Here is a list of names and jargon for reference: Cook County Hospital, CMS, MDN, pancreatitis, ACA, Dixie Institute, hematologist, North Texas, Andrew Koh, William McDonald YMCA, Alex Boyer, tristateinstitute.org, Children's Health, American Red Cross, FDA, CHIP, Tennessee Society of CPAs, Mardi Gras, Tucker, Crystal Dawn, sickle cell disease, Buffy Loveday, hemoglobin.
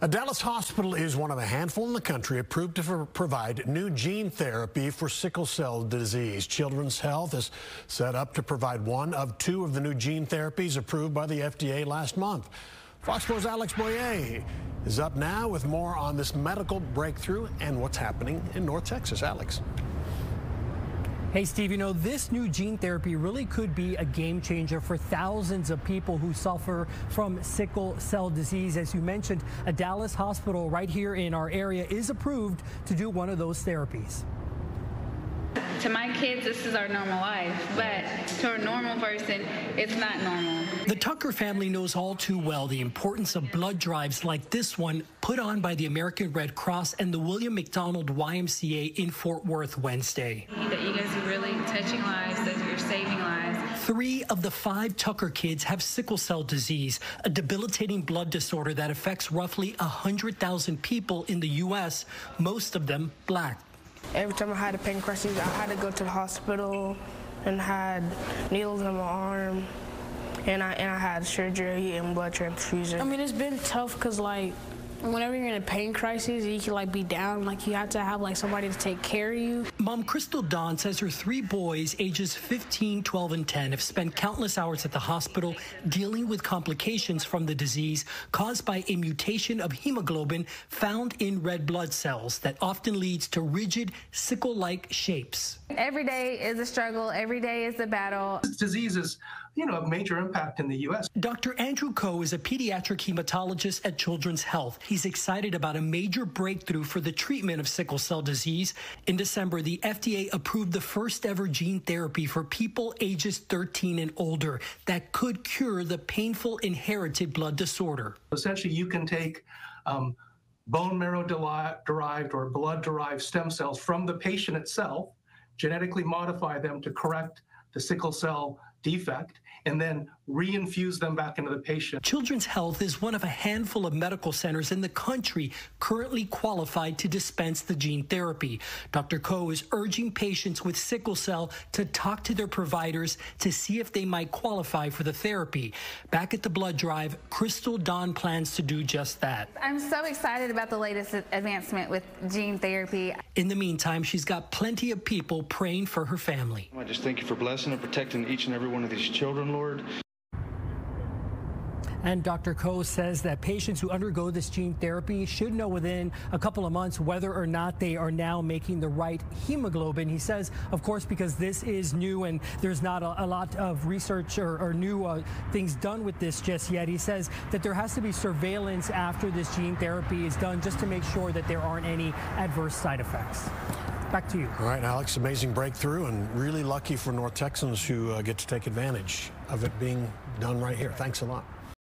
A Dallas hospital is one of a handful in the country approved to provide new gene therapy for sickle cell disease. Children's Health is set up to provide one of two of the new gene therapies approved by the FDA last month. Fox 4's Alex Boyer is up now with more on this medical breakthrough and what's happening in North Texas. Alex. Hey, Steve, you know, this new gene therapy really could be a game changer for thousands of people who suffer from sickle cell disease. As you mentioned, a Dallas hospital right here in our area is approved to do one of those therapies. To my kids, this is our normal life, but to a normal person, it's not normal. The Tucker family knows all too well the importance of blood drives like this one put on by the American Red Cross and the William McDonald YMCA in Fort Worth Wednesday. That you guys are really touching lives, that you're saving lives. 3 of the 5 Tucker kids have sickle cell disease, a debilitating blood disorder that affects roughly 100,000 people in the U.S., most of them Black. Every time I had a pancreatitis, I had to go to the hospital and had needles in my arm, and I had surgery and blood transfusion. I mean, it's been tough because, like, whenever you're in a pain crisis, you can, like, be down. Like, you have to have, like, somebody to take care of you. Mom Crystal Dawn says her 3 boys, ages 15, 12, and 10, have spent countless hours at the hospital dealing with complications from the disease caused by a mutation of hemoglobin found in red blood cells that often leads to rigid, sickle-like shapes. Every day is a struggle. Every day is a battle. This disease is, you know, a major impact in the U.S. Dr. Andrew Koh is a pediatric hematologist at Children's Health. He's excited about a major breakthrough for the treatment of sickle cell disease. In December, the FDA approved the first ever gene therapy for people ages 13 and older that could cure the painful inherited blood disorder. Essentially, you can take bone marrow-derived or blood-derived stem cells from the patient itself, genetically modify them to correct the sickle cell defect, and then reinfuse them back into the patient. Children's Health is one of a handful of medical centers in the country currently qualified to dispense the gene therapy. Dr. Koh is urging patients with sickle cell to talk to their providers to see if they might qualify for the therapy. Back at the blood drive, Crystal Dawn plans to do just that. I'm so excited about the latest advancement with gene therapy. In the meantime, she's got plenty of people praying for her family. I just thank you for blessing and protecting each and every one of these children, Lord. And Dr. Koh says that patients who undergo this gene therapy should know within a couple of months whether or not they are now making the right hemoglobin. He says, of course, because this is new and there's not a lot of research or new things done with this just yet. He says that there has to be surveillance after this gene therapy is done just to make sure that there aren't any adverse side effects. Back to you. All right, Alex, amazing breakthrough and really lucky for North Texans who get to take advantage of it being done right here. Thanks a lot.